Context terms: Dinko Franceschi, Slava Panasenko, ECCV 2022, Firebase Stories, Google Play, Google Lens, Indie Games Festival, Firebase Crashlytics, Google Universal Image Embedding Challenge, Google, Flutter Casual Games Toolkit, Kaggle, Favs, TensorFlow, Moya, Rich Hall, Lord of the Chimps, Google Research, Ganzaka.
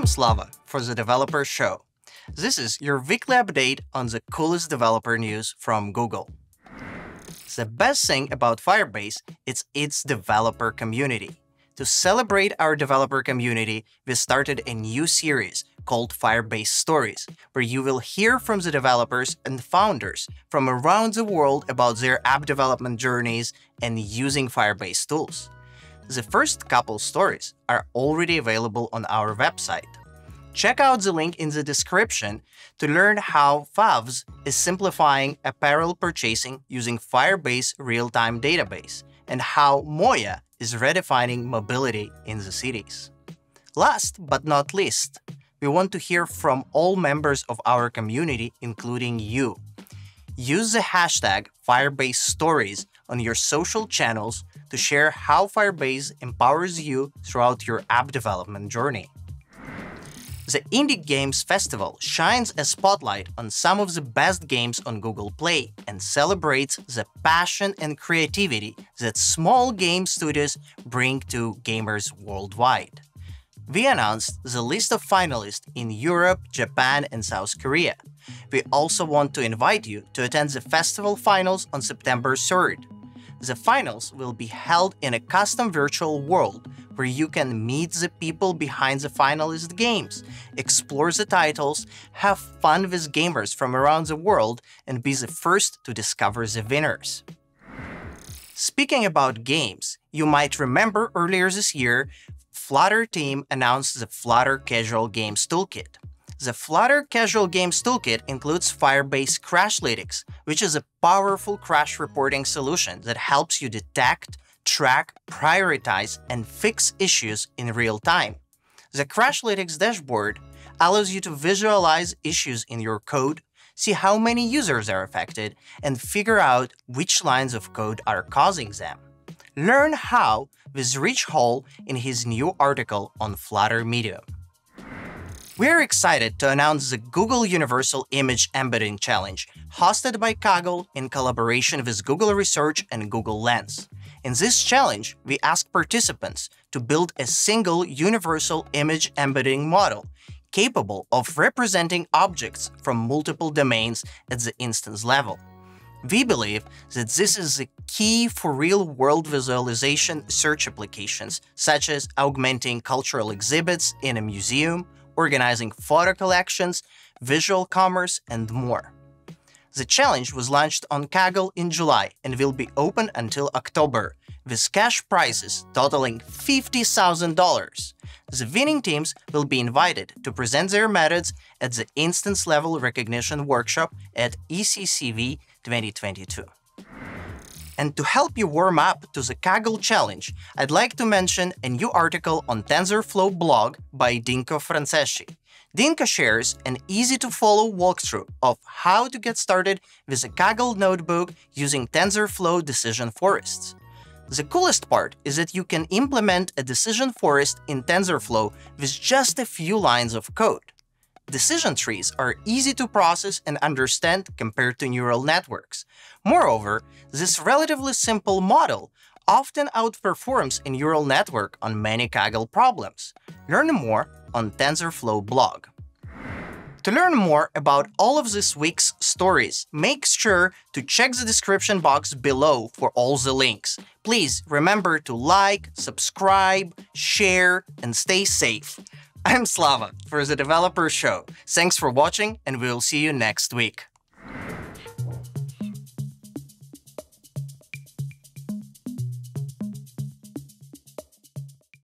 I'm Slava for the Developer Show. This is your weekly update on the coolest developer news from Google. The best thing about Firebase is its developer community. To celebrate our developer community, we started a new series called Firebase Stories, where you will hear from the developers and founders from around the world about their app development journeys and using Firebase tools. The first couple stories are already available on our website. Check out the link in the description to learn how Favs is simplifying apparel purchasing using Firebase real-time database, and how Moya is redefining mobility in the cities. Last but not least, we want to hear from all members of our community, including you. Use the hashtag FirebaseStories on your social channels to share how Firebase empowers you throughout your app development journey. The Indie Games Festival shines a spotlight on some of the best games on Google Play and celebrates the passion and creativity that small game studios bring to gamers worldwide. We announced the list of finalists in Europe, Japan, and South Korea. We also want to invite you to attend the festival finals on September 3rd. The finals will be held in a custom virtual world where you can meet the people behind the finalist games, explore the titles, have fun with gamers from around the world, and be the first to discover the winners. Speaking about games, you might remember earlier this year, Flutter team announced the Flutter Casual Games Toolkit. The Flutter Casual Games Toolkit includes Firebase Crashlytics, which is a powerful crash reporting solution that helps you detect, track, prioritize, and fix issues in real time. The Crashlytics dashboard allows you to visualize issues in your code, see how many users are affected, and figure out which lines of code are causing them. Learn how with Rich Hall in his new article on Flutter Medium. We're excited to announce the Google Universal Image Embedding Challenge, hosted by Kaggle in collaboration with Google Research and Google Lens. In this challenge, we ask participants to build a single universal image embedding model capable of representing objects from multiple domains at the instance level. We believe that this is the key for real-world visualization search applications, such as augmenting cultural exhibits in a museum, organizing photo collections, visual commerce, and more. The challenge was launched on Kaggle in July and will be open until October, with cash prizes totaling $50,000. The winning teams will be invited to present their methods at the Instance Level Recognition Workshop at ECCV 2022. And to help you warm up to the Kaggle Challenge, I'd like to mention a new article on TensorFlow blog by Dinko Franceschi. Dinko shares an easy-to-follow walkthrough of how to get started with a Kaggle notebook using TensorFlow decision forests. The coolest part is that you can implement a decision forest in TensorFlow with just a few lines of code. Decision trees are easy to process and understand compared to neural networks. Moreover, this relatively simple model often outperforms a neural network on many Kaggle problems. Learn more on TensorFlow blog. To learn more about all of this week's stories, make sure to check the description box below for all the links. Please remember to like, subscribe, share, and stay safe. I'm Slava for the Developer Show. Thanks for watching, and we'll see you next week.